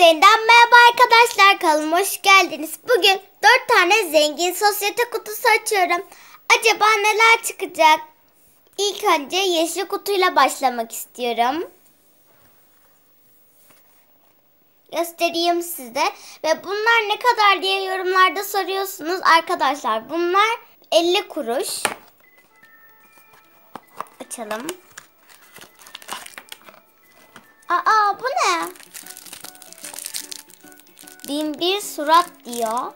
Yeniden merhaba arkadaşlar, kanalıma hoş geldiniz. Bugün 4 tane zengin sosyete kutusu açıyorum. Acaba neler çıkacak? İlk önce yeşil kutuyla başlamak istiyorum. Göstereyim size. Ve bunlar ne kadar diye yorumlarda soruyorsunuz arkadaşlar. Bunlar 50 kuruş. Açalım. Bu ne? 1001 surat diyor.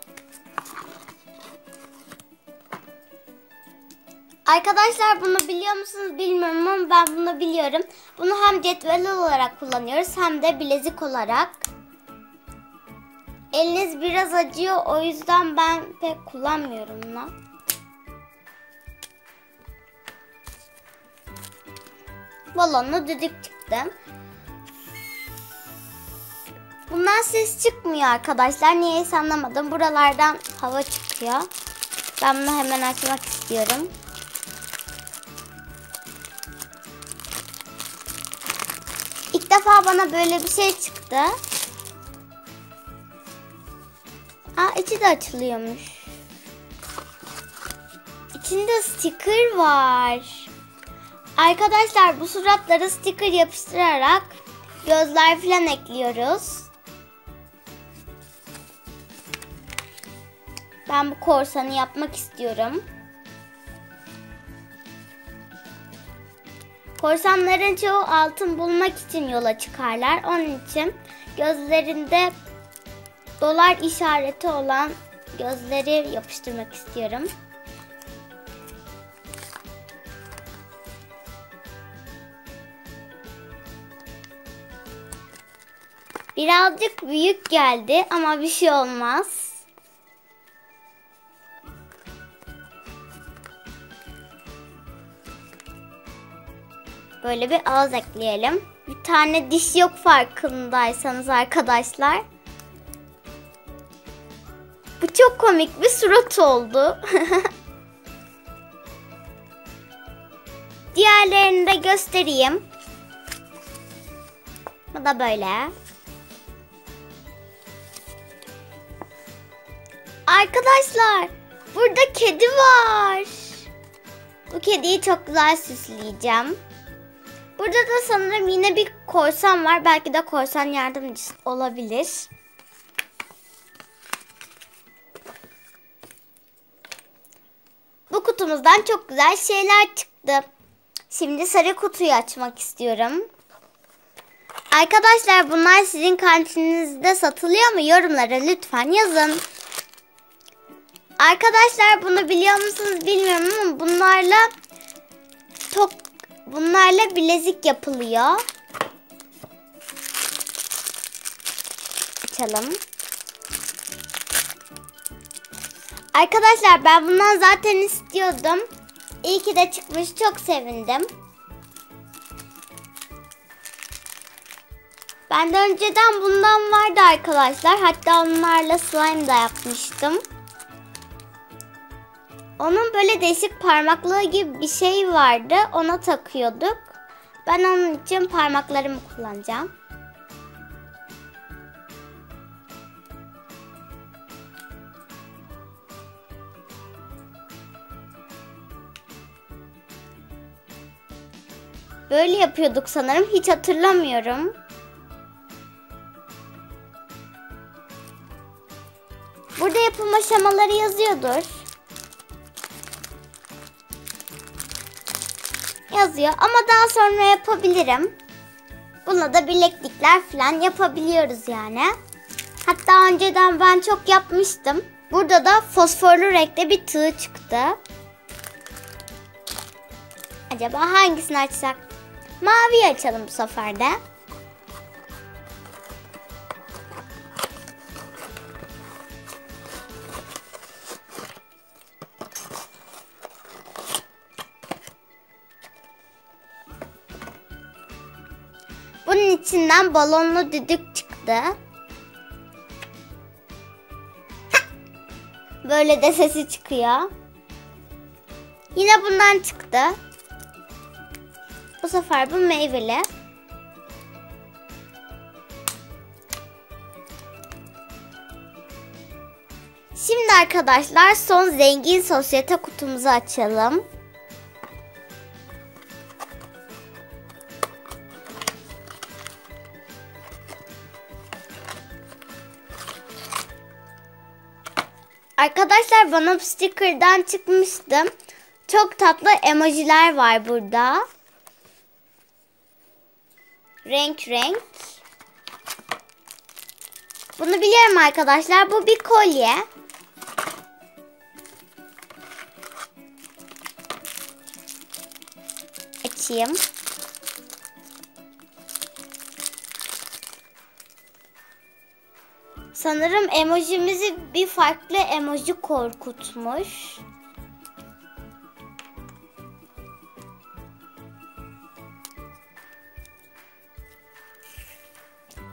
Arkadaşlar bunu biliyor musunuz bilmiyorum ama ben bunu biliyorum. Bunu hem cetvel olarak kullanıyoruz hem de bilezik olarak. Eliniz biraz acıyor, o yüzden ben pek kullanmıyorum bunu. Balonlu düdük çıktı. Bundan ses çıkmıyor arkadaşlar. Niyeyse anlamadım. Buralardan hava çıkıyor. Ben bunu hemen açmak istiyorum. İlk defa bana böyle bir şey çıktı. İçi de açılıyormuş. İçinde sticker var. Arkadaşlar bu suratlara sticker yapıştırarak gözler falan ekliyoruz. Ben bu korsanı yapmak istiyorum. Korsanların çoğu altın bulmak için yola çıkarlar. Onun için gözlerinde dolar işareti olan gözleri yapıştırmak istiyorum. Birazcık büyük geldi ama bir şey olmaz. Böyle bir ağız ekleyelim. Bir tane diş yok farkındaysanız arkadaşlar. Bu çok komik bir surat oldu. Diğerlerini de göstereyim. Bu da böyle. Arkadaşlar burada kedi var. Bu kediyi çok güzel süsleyeceğim. Burada da sanırım yine bir korsan var. Belki de korsan yardımcısı olabilir. Bu kutumuzdan çok güzel şeyler çıktı. Şimdi sarı kutuyu açmak istiyorum. Arkadaşlar bunlar sizin kantininizde satılıyor mu? Yorumlara lütfen yazın. Arkadaşlar bunu biliyor musunuz bilmiyorum ama bunlarla bilezik yapılıyor. Açalım. Arkadaşlar ben bundan zaten istiyordum. İyi ki de çıkmış. Çok sevindim. Ben de önceden bundan vardı arkadaşlar. Hatta onlarla slime da yapmıştım. Onun böyle değişik parmaklığı gibi bir şey vardı. Ona takıyorduk. Ben onun için parmaklarımı kullanacağım. Böyle yapıyorduk sanırım. Hiç hatırlamıyorum. Burada yapım aşamaları yazıyordur. Yazıyor ama daha sonra yapabilirim. Buna da bileklikler falan yapabiliyoruz yani. Hatta önceden ben çok yapmıştım. Burada da fosforlu renkte bir tığ çıktı. Acaba hangisini açsak? Maviyi açalım bu sefer de. Bunun içinden balonlu düdük çıktı. Böyle de sesi çıkıyor. Yine bundan çıktı. Bu sefer bu meyveli. Şimdi arkadaşlar son zengin sosyete kutumuzu açalım. Arkadaşlar bana bu sticker'dan çıkmıştım. Çok tatlı emojiler var burada. Renk renk. Bunu biliyorum arkadaşlar. Bu bir kolye. Açayım. Sanırım emojimizi bir farklı emoji korkutmuş.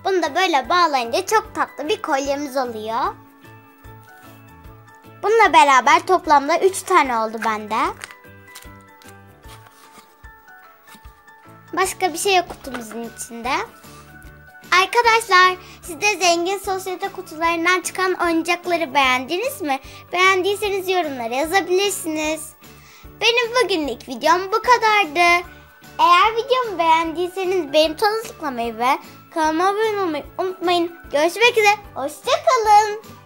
Bunu da böyle bağlayınca çok tatlı bir kolyemiz oluyor. Bununla beraber toplamda 3 tane oldu bende. Başka bir şey yok kutumuzun içinde. Arkadaşlar siz de zengin sosyete kutularından çıkan oyuncakları beğendiniz mi? Beğendiyseniz yorumlara yazabilirsiniz. Benim bugünlük videom bu kadardı. Eğer videomu beğendiyseniz beğeni tıklamayı ve kanalıma abone olmayı unutmayın. Görüşmek üzere. Hoşça kalın.